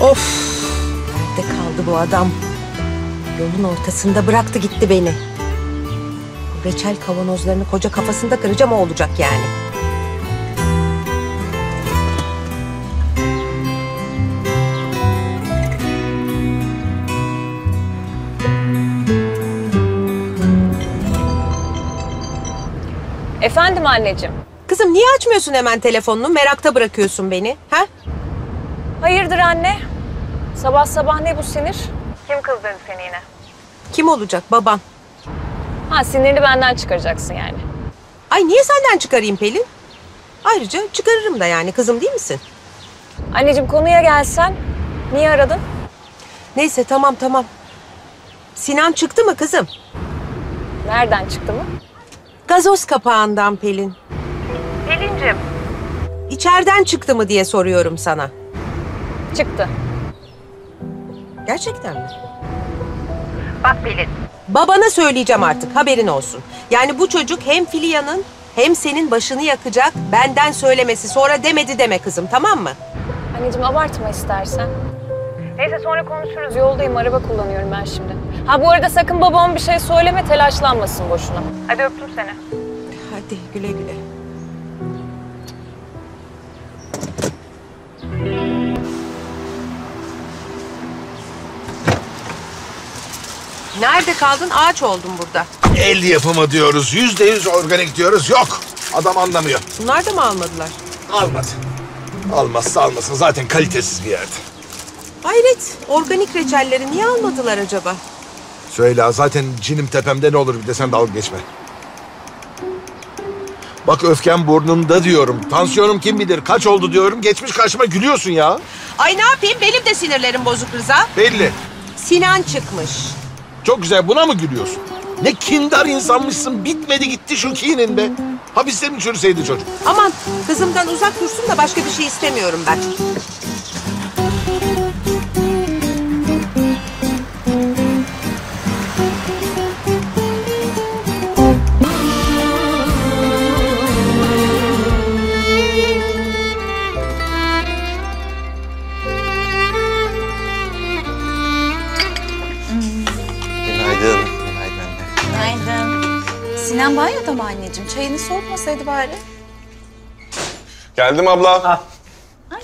Of! De kaldı bu adam. Yolun ortasında bıraktı gitti beni. Reçel kavanozlarını koca kafasında kıracağım, o olacak yani. Efendim anneciğim. Kızım niye açmıyorsun hemen telefonunu? Merakta bırakıyorsun beni. Ha? Hayırdır anne? Sabah sabah ne bu sinir? Kim kızdırdı seni yine? Kim olacak? Baban. Ha, sinirini benden çıkaracaksın yani. Ay niye senden çıkarayım Pelin? Ayrıca çıkarırım da yani, kızım değil misin? Anneciğim konuya gelsen. Niye aradın? Neyse tamam. Sinan çıktı mı kızım? Nereden çıktı mı? Gazoz kapağından Pelin. Pelinciğim. İçeriden çıktı mı diye soruyorum sana. Çıktı. Gerçekten mi? Bak Pelin. Babana söyleyeceğim artık, haberin olsun. Yani bu çocuk hem Filya'nın hem senin başını yakacak, benden söylemesi. Sonra demedi deme kızım, tamam mı? Anneciğim abartma istersen. Neyse sonra konuşuruz, yoldayım, araba kullanıyorum ben şimdi. Ha bu arada sakın babama bir şey söyleme, telaşlanmasın boşuna. Hadi öptüm seni. Hadi güle güle. Nerede kaldın? Ağaç oldun burada. El yapımı diyoruz, %100 organik diyoruz. Yok, adam anlamıyor. Bunlar da mı almadılar? Almadı. Almazsa almasın, zaten kalitesiz bir yerde. Hayret, organik reçelleri niye almadılar acaba? Süheyla, zaten cinim tepemde, ne olur bir de sen dalga geçme. Bak öfkem burnumda diyorum, tansiyonum kim bilir kaç oldu diyorum, geçmiş karşıma gülüyorsun ya. Ay ne yapayım, benim de sinirlerim bozuk Rıza. Belli. Sinan çıkmış. Çok güzel, buna mı gülüyorsun? Ne kindar insanmışsın, bitmedi gitti şu kinin be. Hapiste mi çürüseydi çocuk? Aman kızımdan uzak dursun da başka bir şey istemiyorum ben. Sinan banyoda mı anneciğim? Çayını soğutmasaydı bari. Geldim abla. Ha. Ay.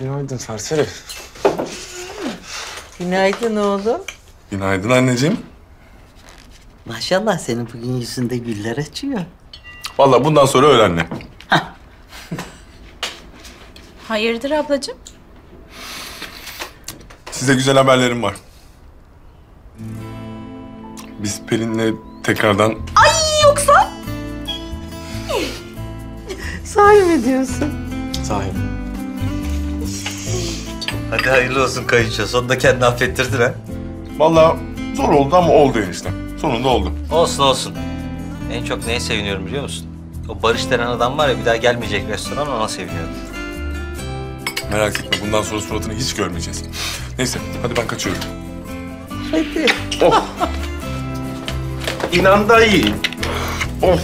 Günaydın serseri. Günaydın oğlum. Günaydın anneciğim. Maşallah senin bugün yüzünde güller açıyor. Vallahi bundan sonra öyle anne. Ha. Hayırdır ablacığım? Size güzel haberlerim var. Biz Pelin'le tekrardan... Ay yoksa? Sahi mi diyorsun? Sahi. Hadi hayırlı olsun kayınço. Sonunda kendini affettirdin ha. Vallahi zor oldu ama oldu enişte. Sonunda oldu. Olsun. En çok neye seviniyorum biliyor musun? O Barış denen adam var ya, bir daha gelmeyecek restoran, ona seviniyorum. Merak etme, bundan sonra suratını hiç görmeyeceğiz. Neyse hadi ben kaçıyorum. Hadi. Oh. İnan da iyi. Oh.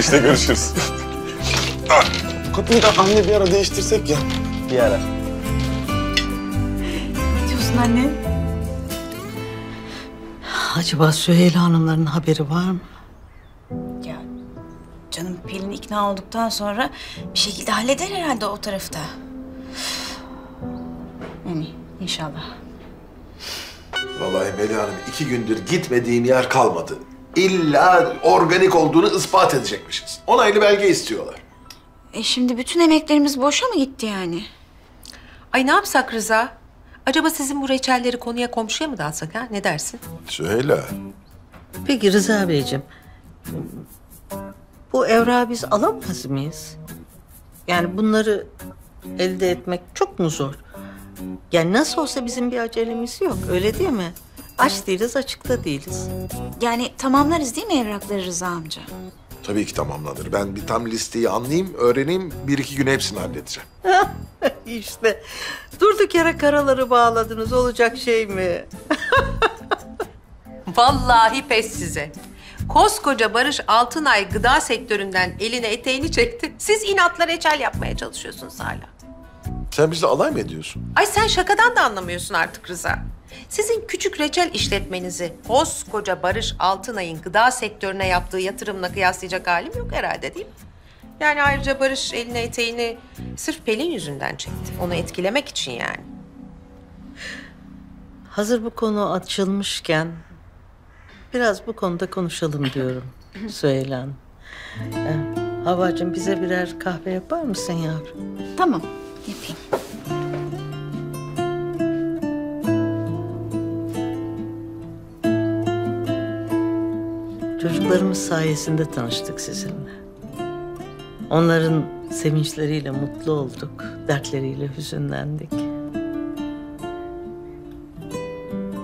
İşte görüşürüz. Bu kapıyı da anne bir ara değiştirsek ya. Bir ara. Ne diyorsun anne? Acaba Süheyla Hanımların haberi var mı? Ya canım, Pelin ikna olduktan sonra bir şekilde halleder herhalde o tarafta. Yani inşallah. Vallahi Melih Hanım 2 gündür gitmediğim yer kalmadı. İlla organik olduğunu ispat edecekmişiz. Onaylı belge istiyorlar. E şimdi bütün emeklerimiz boşa mı gitti yani? Ay ne yapsak Rıza? Acaba sizin bu reçelleri konuya komşuya mı dağıtsak ha? Ne dersin? Süheyla. Peki Rıza Beyciğim. Bu evrağı biz alamaz mıyız? Yani bunları elde etmek çok mu zor? Yani nasıl olsa bizim bir acelemiz yok, öyle değil mi? Aç değiliz, açıkta değiliz. Yani tamamlarız değil mi evrakları Rıza amca? Tabii ki tamamlanır. Ben bir tam listeyi anlayayım, öğreneyim, 1-2 güne hepsini halledeceğim. İşte, durduk yere karaları bağladınız, olacak şey mi? Vallahi pes size. Koskoca Barış Altınay gıda sektöründen eline eteğini çekti. Siz inatla reçel yapmaya çalışıyorsunuz hala. Sen bizle alay mı ediyorsun? Ay sen şakadan da anlamıyorsun artık Rıza. Sizin küçük reçel işletmenizi koskoca Barış Altınay'ın gıda sektörüne yaptığı yatırımla kıyaslayacak halim yok herhalde, değil mi? Yani ayrıca Barış eline eteğini sırf Pelin yüzünden çekti. Onu etkilemek için yani. Hazır bu konu açılmışken biraz bu konuda konuşalım diyorum Süheyla Hanım. Havacığım bize birer kahve yapar mısın yavrum? Tamam. Yapayım. Çocuklarımız sayesinde tanıştık sizinle. Onların sevinçleriyle mutlu olduk, dertleriyle hüzünlendik.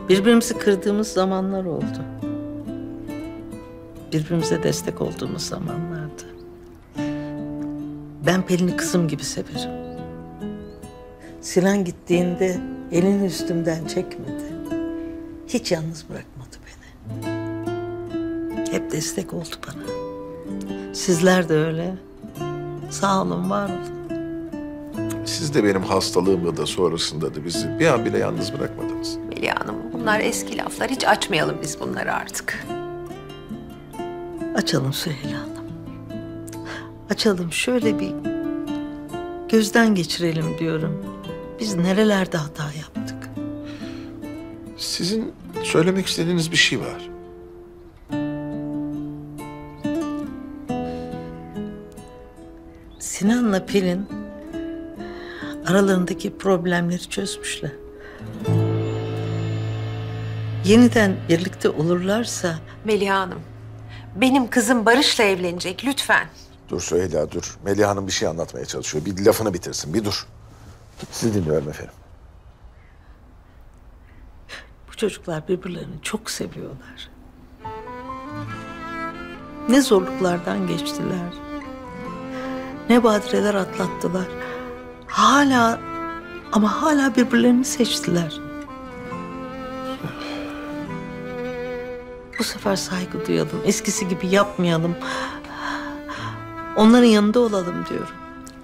Birbirimizi kırdığımız zamanlar oldu. Birbirimize destek olduğumuz zamanlardı. Ben Pelin'i kızım gibi severim. Sinan gittiğinde elini üstümden çekmedi. Hiç yalnız bırakmadı beni. Hep destek oldu bana. Sizler de öyle. Sağ olun, var olun. Siz de benim hastalığımda da sonrasında da bizi bir an bile yalnız bırakmadınız. Meliha Hanım, bunlar eski laflar. Hiç açmayalım biz bunları artık. Açalım Süheyla Hanım. Açalım, şöyle bir gözden geçirelim diyorum. Biz nerelerde hata yaptık? Sizin söylemek istediğiniz bir şey var. Sinan'la Pelin aralarındaki problemleri çözmüşler. Yeniden birlikte olurlarsa... Meliha Hanım, benim kızım Barış'la evlenecek, lütfen. Dur Süheyla, dur. Meliha Hanım bir şey anlatmaya çalışıyor. Bir lafını bitirsin, bir dur. Sizi dinliyorum efendim. Bu çocuklar birbirlerini çok seviyorlar. Ne zorluklardan geçtiler, ne badireler atlattılar. Hala birbirlerini seçtiler. Bu sefer saygı duyalım, eskisi gibi yapmayalım. Onların yanında olalım diyorum.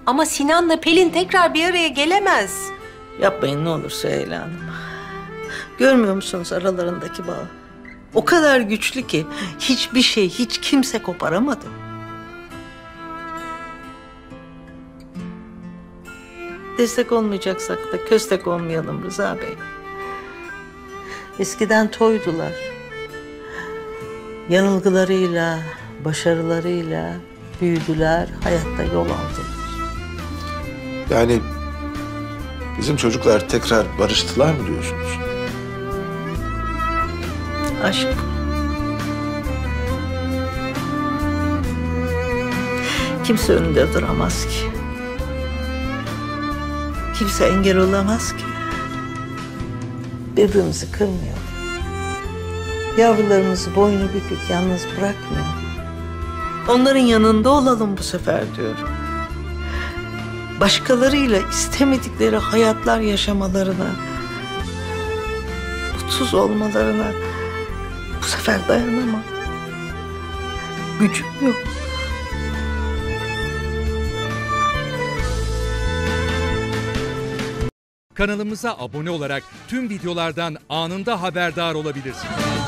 Ama Sinan'la Pelin tekrar bir araya gelemez. Yapmayın ne olur Süheyla Hanım. Görmüyor musunuz aralarındaki bağı? O kadar güçlü ki hiçbir şey, hiç kimse koparamadı. Destek olmayacaksak da köstek olmayalım Rıza Bey. Eskiden toydular. Yanılgılarıyla, başarılarıyla büyüdüler, hayatta yol aldılar. Yani bizim çocuklar tekrar barıştılar mı diyorsunuz? Aşk. Kimse önünde duramaz ki. Kimse engel olamaz ki. Birbirimizi kırmıyor. Yavrularımızı boynu bükük yalnız bırakmıyor. Onların yanında olalım bu sefer diyorum. Başkalarıyla istemedikleri hayatlar yaşamalarına, mutsuz olmalarına bu sefer dayanamam. Gücüm yok. Kanalımıza abone olarak tüm videolardan anında haberdar olabilirsiniz.